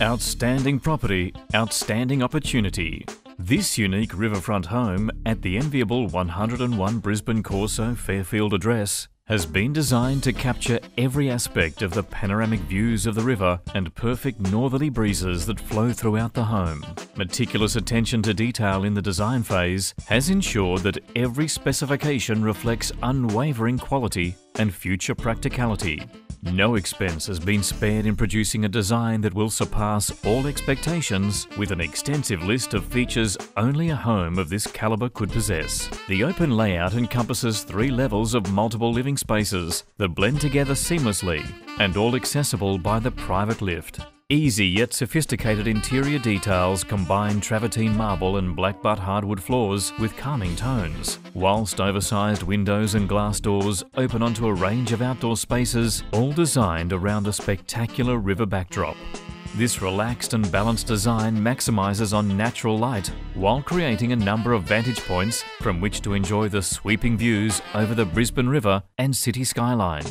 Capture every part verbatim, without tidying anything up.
Outstanding property, outstanding opportunity. This unique riverfront home at the enviable one hundred and one Brisbane Corso Fairfield address has been designed to capture every aspect of the panoramic views of the river and perfect northerly breezes that flow throughout the home. Meticulous attention to detail in the design phase has ensured that every specification reflects unwavering quality and future practicality. No expense has been spared in producing a design that will surpass all expectations with an extensive list of features only a home of this calibre could possess. The open layout encompasses three levels of multiple living spaces that blend together seamlessly and all accessible by the private lift. Easy yet sophisticated interior details combine travertine marble and Blackbutt hardwood floors with calming tones, whilst oversized windows and glass doors open onto a range of outdoor spaces, all designed around a spectacular river backdrop. This relaxed and balanced design maximizes on natural light while creating a number of vantage points from which to enjoy the sweeping views over the Brisbane River and city skyline.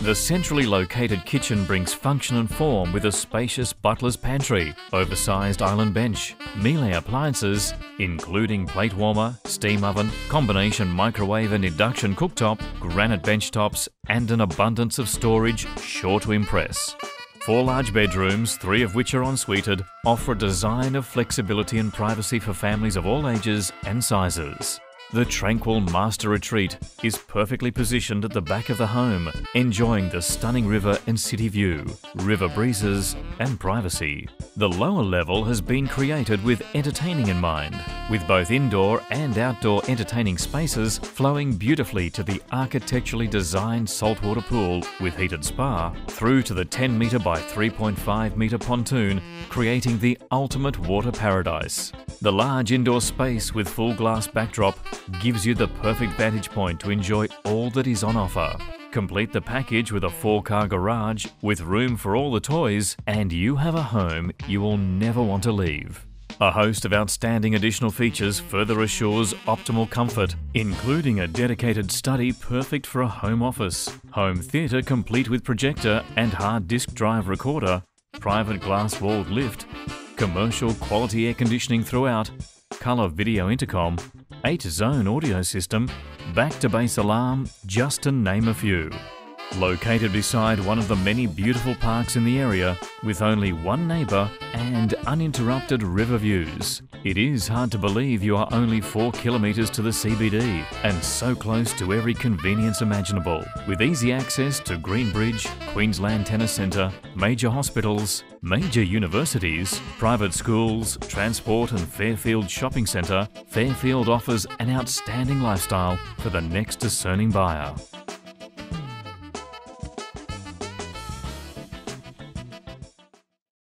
The centrally located kitchen brings function and form with a spacious butler's pantry, oversized island bench, Miele appliances, including plate warmer, steam oven, combination microwave and induction cooktop, granite bench tops, and an abundance of storage sure to impress. Four large bedrooms, three of which are ensuited, offer a design of flexibility and privacy for families of all ages and sizes. The tranquil master retreat is perfectly positioned at the back of the home, enjoying the stunning river and city view, river breezes and privacy. The lower level has been created with entertaining in mind, with both indoor and outdoor entertaining spaces flowing beautifully to the architecturally designed saltwater pool with heated spa, through to the ten metre by three point five metre pontoon, creating the ultimate water paradise. The large indoor space with full glass backdrop gives you the perfect vantage point to enjoy all that is on offer. Complete the package with a four-car garage with room for all the toys, and you have a home you will never want to leave. A host of outstanding additional features further assures optimal comfort, including a dedicated study perfect for a home office, home theatre complete with projector and hard disk drive recorder, private glass-walled lift, commercial quality air conditioning throughout, colour video intercom, eight zone audio system, back-to-base alarm, just to name a few. Located beside one of the many beautiful parks in the area, with only one neighbour and uninterrupted river views, it is hard to believe you are only four kilometres to the C B D and so close to every convenience imaginable, with easy access to Greenbridge, Queensland Tennis Centre, major hospitals, major universities, private schools, transport and Fairfield Shopping Centre. Fairfield offers an outstanding lifestyle for the next discerning buyer.